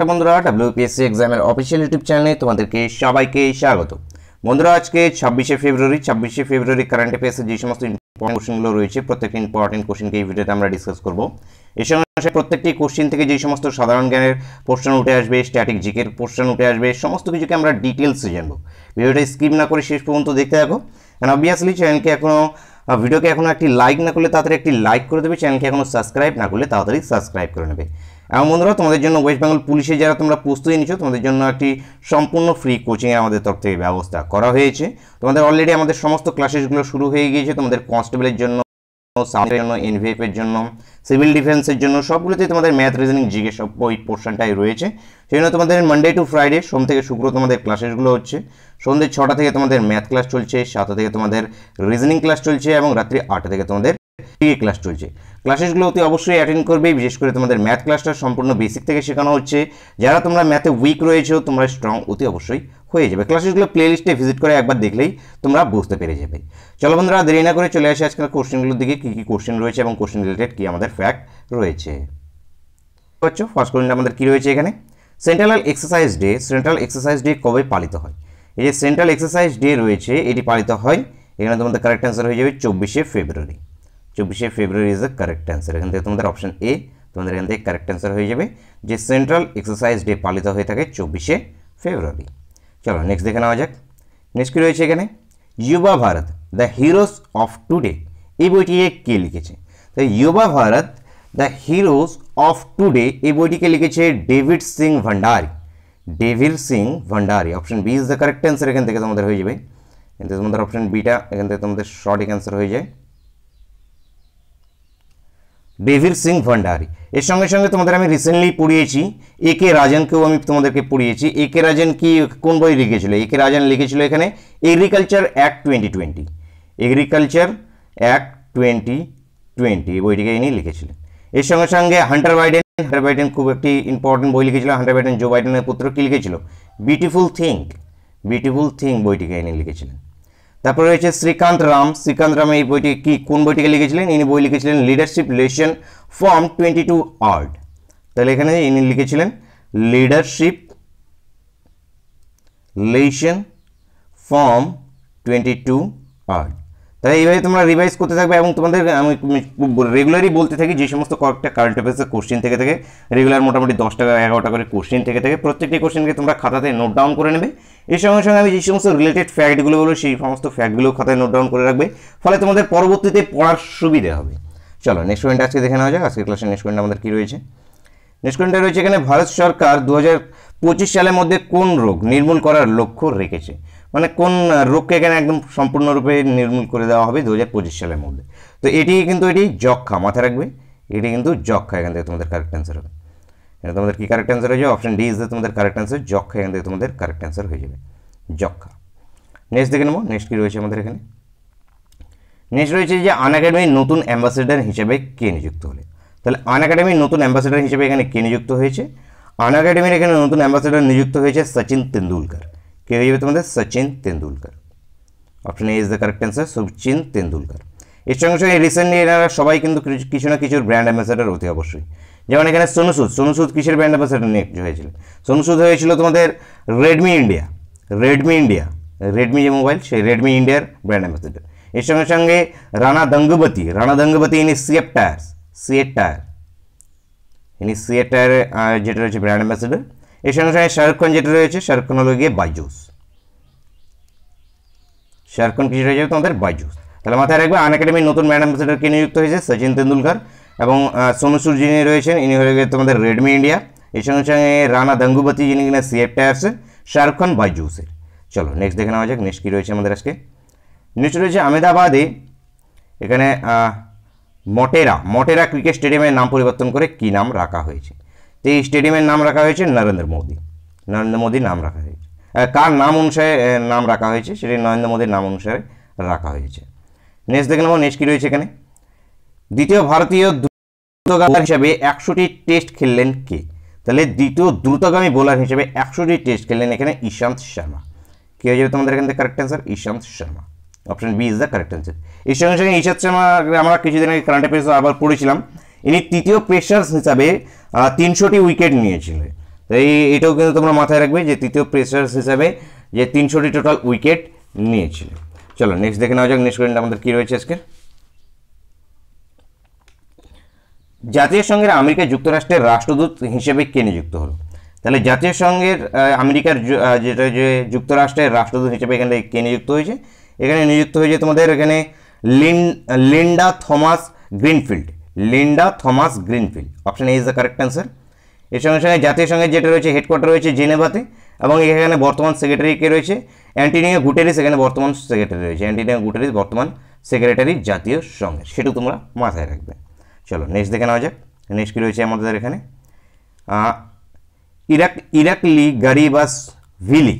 बंधुरा WPSC exam official YouTube channel तुम्हारे सबाइके स्वागत। बंधुरा आज के 26 फेब्रुआरी करंट अफेयर्स जो समस्त इम्पोर्टेंट क्वेश्चनगुलो रही है प्रत्येक इम्पोर्टेंट क्वेश्चन के भिडियोते डिसकस करब। इस संगे प्रत्येक क्वेश्चन के जे समस्त साधारण ज्ञान प्रश्न उठे आसबे, स्टैटिक जिकेर प्रश्न उठे आसबे, समस्त किछु के आमरा डिटेल्स जानब। भिडियोटा स्किप ना करे शेष पर्यन्त देखते थाको। एंड अबवियासलि चैनल के एखोनो भिडियो के एखोनो एकटी लाइक ना करले ताड़ाताड़ि एकटी लाइक करे देबे, चैनल के एखोनो सबसक्राइब ना करले ताड़ाताड़ि सबसक्राइब करे नेबे। और बंधुरा तुम्हारे वेस्ट बेंगल पुलिस जरा तुम्हारा प्रस्तुति निचो तुम्हारे एक सम्पूर्ण फ्री कोचिंग तरफ से व्यवस्था तुम्हारे अलरेडी हमारे समस्त क्लासेसगुलो शुरू हो गए। तुम्हारे कन्स्टेबल एनवीएफ सिविल डिफेंसर सबगुलोते तुम्हारे मैथ रिजनिंग जिके सब बई पोर्शनटाई रही है। सेजोन्नो तुम्हारे मंडे टू फ्राइडे सोम थेके शुक्र तुम्हारे क्लासेसगुलो होच्छे। सन्ध्या 6टा थेके तुम्हारे मैथ क्लास चलछे, 7टा थेके तुम्हारे रिजनिंग क्लास चलछे और रात्रि 8टा थेके तुम्हारे जिके क्लास चलछे। क्लासेसगुलो अति अवश्य अटेंड करबे, विशेष करे तुम्हारे मैथ क्लासटा सम्पूर्ण बेसिक थेके शेखानो होच्छे। जारा तुम्हारा मैथे वीक रयेछो तुम्हारा स्ट्रंग अति अवश्य हो जाए। क्लासेसगुलो प्लेलिस्टे भिजिट कर एक बार देखले ही तुम्हारा बुझते पेरे जाबे। चलो बंधुरा देरी ना करे चले आसि आजकल क्वेश्चनगुलोर दिके। कि कि क्वेश्चन रही है और क्वेश्चन रिलेटेड कि आमादेर फैक्ट रही है। फर्स्ट क्वेश्चन आमादेर कि रही है एखाने सेंट्रल एक्सरसाइज डे कब पालित है। ये जो सेंट्रल एक्सरसाइज डे रही है ये पालित है एखाने तुम्हारे करेक्ट आंसर हो जाए 24 February is the correct answer. एखान थेके तुम्हारे अपशन ए तुम्हारे एखान थेके करेक्ट आंसर हो जाए जो सेंट्रल एक्सरसाइज डे पालित हो थाके 24 फेब्रुआरी। चलो नेक्स्ट देखे ना जाक। नेक्स्ट की रही है एखाने Yuva Bharat the heroes of today ये बोईटी के लिखे। तो Yuva Bharat the heroes of today ये बोईटी के लिखे David Singh Bhandari. Option B is the correct answer. एखान थेके तुम्हारे हो जाए तुम्हारे ऑप्शन बीटा एखान थेके तुम्हारे सठिक आंसर हो जाए डेविड सिंह भंडारी। एर संगे संगे तुम्हारे हमें रिसेंटलि पढ़िए एके राजन के तुम्हारे पढ़िए। एके राजन की कौन बई लिखे? एके राजन लिखे एखाने एग्रिकालचार एक्ट 2020 बईटी इन्हीं लिखे। एर संगे संगे हंटर बाइडेन खूब एक इम्पोर्टेंट बई लिखे। हंटर बाइडेन जो बाइडेन पुत्र की लिखे ब्यूटिफुल थिंग बईटी इन्हीं लिखे। तारपर रही है श्रीकांत राम बोईटी की कौन बोईटी लिखे? इन्हीं बई लिखे लीडरशिप लेसन फ्रॉम 22 Odd। ताहले एखाने इन्हीं लिखे लीडरशिप लेसन फ्रॉम 22 Odd। ताहले एइভাবে তোমরা রিভাইজ করতে থাকবে এবং তোমাদের আমি রেগুলারই বলতে থাকি যে সমস্ত কয়েকটা কারেন্ট অ্যাফেয়ার্সের কোশ্চেন থেকে থেকে রেগুলার মোটামুটি 10টা 11টা করে কোশ্চেন থেকে থেকে প্রত্যেকটি কোশ্চেনকে তোমরা খাতাতে নোট ডাউন করে নেবে। এই সঙ্গে সঙ্গে আমি যে সমস্ত রিলেটেড ফ্যাক্টগুলো বলবো সেই সমস্ত ফ্যাক্টগুলো খাতায় নোট ডাউন করে রাখবে, ফলে তোমাদের পরবর্তীতে পড়ার সুবিধা হবে। চলো নেক্সট পয়েন্ট আজকে দেখে নেওয়া যাক। আজকের ক্লাসের নেক্সট পয়েন্ট আমাদের কি রয়েছে? নেক্সট পয়েন্টটা রয়েছে এখানে ভারত সরকার 2025 সালের মধ্যে কোন রোগ নির্মূল করার লক্ষ্য রেখেছে। মানে কোন রোগকে এখানে একদম সম্পূর্ণরূপে নির্মূল করে দেওয়া হবে 2025 সালের মধ্যে। তো এটি কিন্তু এটি যক্ষা, মাথায় রাখবে এটি কিন্তু যক্ষা। এখান থেকে তোমাদের কারেক্ট অ্যান্সার হবে। এটা তোমাদের কি কারেক্ট অ্যান্সার হয়ে যাবে? অপশন ডি ইজ দ্য তোমাদের কারেক্ট অ্যান্সার। যক্ষা এখান থেকে তোমাদের কারেক্ট অ্যান্সার হয়ে যাবে যক্ষা। নেক্সট দেখে নেব। নেক্সট কি রয়েছে আমাদের এখানে? নেক্সট রয়েছে যে আনএকাডেমির নতুন অ্যাম্বাসেডর হিসেবে কে নিযুক্ত হলেন। তাহলে আনএকাডেমির নতুন অ্যাম্বাসেডর হিসেবে এখানে কে নিযুক্ত হয়েছে? আনএকাডেমির এখানে নতুন অ্যাম্বাসেডর নিযুক্ত হয়েছে Sachin Tendulkar. Option A is the correct answer Sachin Tendulkar. इस संगे संगे रिसेंटलि सबाई क्योंकि किछु ना किछु ब्रैंड एम्बेसडर होते अवश्य। जेमन एखाने सोनू सूद किसेर ब्रैंड एम्बेसडर निये सोनू सूद हो तुम्हारे रेडमी इंडिया जो मोबाइल से रेडमी इंडियार ब्रैंड एम्बेसडर। इस संगे संगे राना दांगुबाती इन सीएट टायर जेटा रही है ब्रैंड एम्बेसडर। इस संगे संगे शाहरुख खान हलो गए शाहरुख खान किसी रही है तुम्हारे बायजूस। तेल माथा रखबे अनएकाडेमी नतून ब्रैंड एम्बेसडर के नियुक्त हो सचिन तेंदुलकर और सोनू सूद जिन्हें रही है इन हो गए तुम्हारे रेडमी इंडिया। इस संगे संगे राना दांगुबाती जिन्हें क्या सीएफ टायर्स शाहरुख खान बायजूसर। चलो नेक्स्ट देखे ना जाक। नेक्स्ट की रही है हमारे आज के? नेक्स्ट रही है अहमेदाबादे एखे मोटेरा क्रिकेट स्टेडियम नाम परिवर्तन करे कि नाम रखा हो। तो ये स्टेडियम नाम रखा हो नरेंद्र मोदी नाम रखा है कार नाम अनुसारे नाम रखा हो नरेंद्र मोदी नाम अनुसारे रखा हो। नेक्स्ट देखे नब। नेक्स्ट की रही है द्वितीय भारतीय द्रुतगामी हिसाब से 100टी टेस्ट खेलें के? ताहले द्वितीय द्रुतगामी बोलार हिसाब से 100टी टेस्ट खेलें एखाने ईशान शर्मा। कि हो जाए तुम्हारे एखान correct answer Ishan Sharma. Option B is the correct answer. इस संगे संगे ईशान शर्मा किछुदिन आगे करंट अफेयर्स आबार पढ़ेछिलाम। इन्हीं तृतीय पेसार्स हिसाब से 300 टी उइकेट निये এটাও কিন্তু তোমরা মাথায় রাখবে যে তৃতীয় পেসার্স হিসেবে যে 300টি টোটাল উইকেট নিয়েছিল। চলো নেক্সট দেখে নেওয়া যাক, নেক্সট কোয়েশ্চেন আমাদের কি রয়েছে আজকে। জাতীয় সংঘের আমেরিকা যুক্তরাষ্ট্রের রাষ্ট্রদূত হিসেবে কে নিযুক্ত হলো? তাহলে জাতীয় সংঘের আমেরিকার যেটা যে যুক্তরাষ্ট্রের রাষ্ট্রদূত হিসেবে এখানে কে নিযুক্ত হয়েছে, এখানে নিযুক্ত হয়েছে তোমাদের এখানে Linda Thomas Greenfield. Linda Thomas Greenfield option A is the correct answer. এর সঙ্গে সঙ্গে জাতীয় সংঘের যেটা রয়েছে হেডকোয়ার্টার রয়েছে জেনেভাতে, এবং এখানে বর্তমান সেক্রেটারি কে রয়েছে অ্যান্টনিও গুটেরেস, এখানে বর্তমান সেক্রেটারি রয়েছে অ্যান্টনিও গুটেরেস, বর্তমান সেক্রেটারি জাতীয় সংঘের, সেটা তোমরা মাথায় রাখবে। চলো নেক্সট দেখে নেওয়া যাক, নেক্সট কী রয়েছে আমাদের এখানে ইরাকলি গারিবাশভিলি।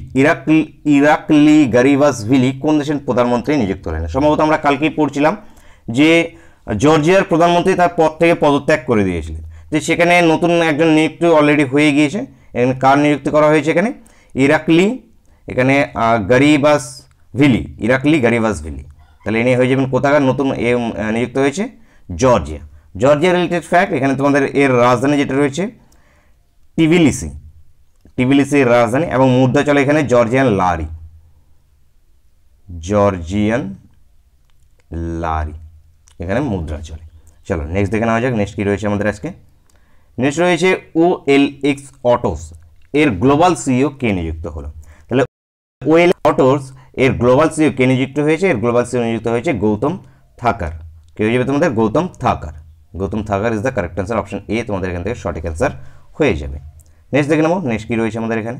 ইরাকলি গারিবাশভিলি কোন দেশের প্রধানমন্ত্রী নিযুক্ত হলেন? সম্ভবত আমরা কালকেই পড়ছিলাম যে জর্জিয়ার প্রধানমন্ত্রী তার পদ থেকে পদত্যাগ করে দিয়েছিলেন, যে সেখানে নতুন একজন নিযুক্তি অলরেডি হয়ে গিয়েছে। এখানে কার নিযুক্তি করা হয়েছে? এখানে ইরাকলি এখানে গারিবাশভিলি, ইরাকলি গারিবাশভিলি, তাহলে এনে হয়ে যাবেন কোথাকার নতুন এ নিযুক্ত হয়েছে জর্জিয়া। জর্জিয়া রিলেটেড ফ্যাক্ট এখানে তোমাদের এর রাজধানী যেটা রয়েছে টিবিলিসি, টিবিলিসির রাজধানী, এবং মুদ্রা চলে এখানে জর্জিয়ান লারি, জর্জিয়ান লারি এখানে মুদ্রা চলে। চলো নেক্সট দেখে নেওয়া যাক, নেক্সট কী রয়েছে আমাদের আজকে। নেক্সট রয়েছে OLX অটোস এর গ্লোবাল সিইও কে নিযুক্ত হলো? তাহলে OLX অটোস এর গ্লোবাল সিইও কে নিযুক্ত হয়েছে? এর গ্লোবাল সিইও নিযুক্ত হয়েছে গৌতম থাকার। কে হয়ে যাবে তোমাদের? Gautam Thakar. Gautam Thakar is the correct answer, option A তোমাদের এখান থেকে সঠিক অ্যান্সার হয়ে যাবে। নেক্সট দেখে নেবো, নেক্সট কী রয়েছে আমাদের এখানে।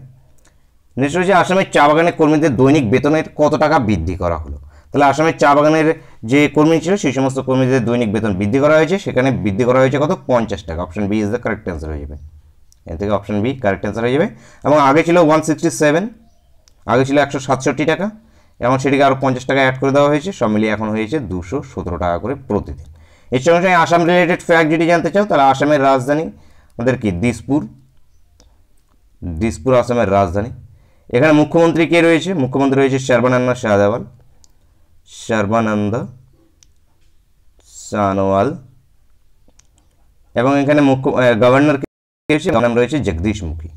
নেক্সট রয়েছে আসামের চা বাগানের কর্মীদের দৈনিক বেতনের কত টাকা বৃদ্ধি করা হলো? তাহলে আসামের চা বাগানের যে কর্মী ছিল সেই সমস্ত কর্মীদের দৈনিক বেতন বৃদ্ধি করা হয়েছে, সেখানে বৃদ্ধি করা হয়েছে কত? 50 টাকা। Option B is the correct answer হয়ে যাবে, এর থেকে অপশন বি কারেক্ট অ্যান্সার হয়ে যাবে। এবং আগে ছিল 167, আগে ছিল 167 টাকা, এবং সেটিকে আরও 50 টাকা অ্যাড করে দেওয়া হয়েছে, সব মিলিয়ে এখন হয়েছে 217 টাকা করে প্রতিদিন। এর সঙ্গে সঙ্গে আসাম রিলেটেড ফ্যাক্ট যদি জানতে চাও তাহলে আসামের রাজধানী আমাদের কি দিসপুর, দিসপুর আসামের রাজধানী। এখানে মুখ্যমন্ত্রী কে রয়েছে? মুখ্যমন্ত্রী রয়েছে সর্বানন্দ সানোয়াল, সর্বানন্দ সানোয়াল, এবং এখানে গভর্নর কে রয়েছে? গভর্নর রয়েছে জগদীশ মুখী।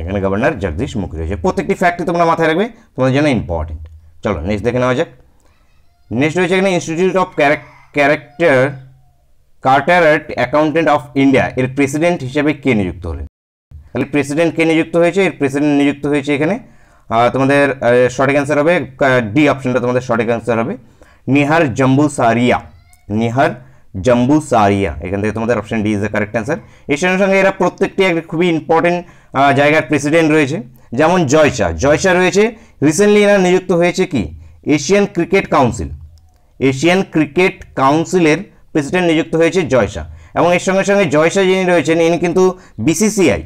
এখানে গভর্নর জগদীশ মুখী রয়েছে। প্রত্যেকটি ফ্যাক্টই তোমরা মাথায় রাখবে, তোমাদের জন্য ইম্পর্টেন্ট। চলো নেক্সট দেখে নেওয়া যাক। নেক্সট রয়েছে এখানে institute of chartered accountant of India এর প্রেসিডেন্ট হিসেবে কে নিযুক্ত হলেন? তাহলে প্রেসিডেন্ট কে নিযুক্ত হয়েছে? এর প্রেসিডেন্ট নিযুক্ত হয়েছে এখানে তোমাদের সঠিক অ্যান্সার হবে ডি অপশনটা তোমাদের সঠিক অ্যান্সার হবে নিহার জম্বুসারিয়া, নিহার জম্বুসারিয়া, এখান থেকে তোমাদের option D is the correct answer. এর সঙ্গে সঙ্গে এরা প্রত্যেকটি একটা খুবই ইম্পর্টেন্ট জায়গার প্রেসিডেন্ট রয়েছে, যেমন জয় শাহ, জয় শাহ রয়েছে রিসেন্টলি এরা নিযুক্ত হয়েছে কি Asian cricket council, Asian cricket কাউন্সিলের প্রেসিডেন্ট নিযুক্ত হয়েছে জয় শাহ। এবং এর সঙ্গে সঙ্গে জয় শাহ যিনি রয়েছেন ইনি কিন্তু BCCI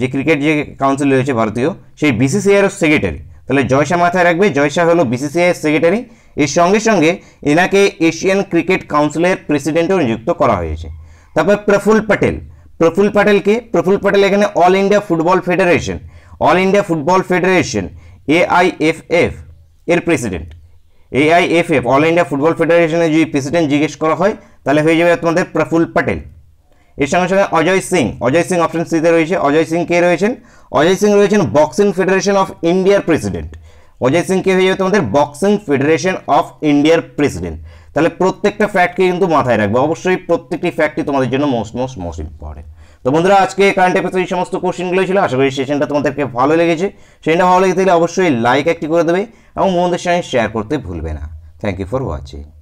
যে ক্রিকেট যে কাউন্সিল রয়েছে ভারতীয়, সেই BCCIর সেক্রেটারি। তাহলে জয় শাহ মাথায় রাখবে, জয় শাহ হলো BCCIর সেক্রেটারি। এর সঙ্গে সঙ্গে এনাকে এশিয়ান ক্রিকেট কাউন্সিলের প্রেসিডেন্টও নিযুক্ত করা হয়েছে। তারপর প্রফুল্ল প্যাটেল, প্রফুল্ল প্যাটেলকে, প্রফুল্ল প্যাটেল এখানে all India football federation, all India football federation AIFF এর president. AIFF all India football ফেডারেশনের যদি প্রেসিডেন্ট জিজ্ঞেস করা হয় তাহলে হয়ে যাবে তোমাদের প্রফুল্ল প্যাটেল। এর সঙ্গে সঙ্গে অজয় সিং, অজয় সিং অপশন সিতে রয়েছে। অজয় সিং কে রয়েছেন? অজয় সিং রয়েছেন বক্সিং ফেডারেশন অফ ইন্ডিয়ার প্রেসিডেন্ট। অজয় সিং কে হয়ে যাবে তোমাদের বক্সিং ফেডারেশন অফ ইন্ডিয়ার প্রেসিডেন্ট। তাহলে প্রত্যেকটা ফ্যাক্টকে কিন্তু মাথায় রাখবে, অবশ্যই প্রত্যেকটি ফ্যাক্টই তোমাদের জন্য মোস্ট ইম্পর্টেন্ট। তো বন্ধুরা আজকে কারেন্ট অ্যাফেয়ার্সের এই সমস্ত কোশ্চেনগুলো ছিল, আশা করি সেশনটা তোমাদেরকে ভালো লেগেছে। সেশনটা ভালো লেগে থাকলে অবশ্যই লাইক একটি করে দেবে এবং বন্ধুদের সঙ্গে শেয়ার করতে ভুলবে না। Thank you for watching.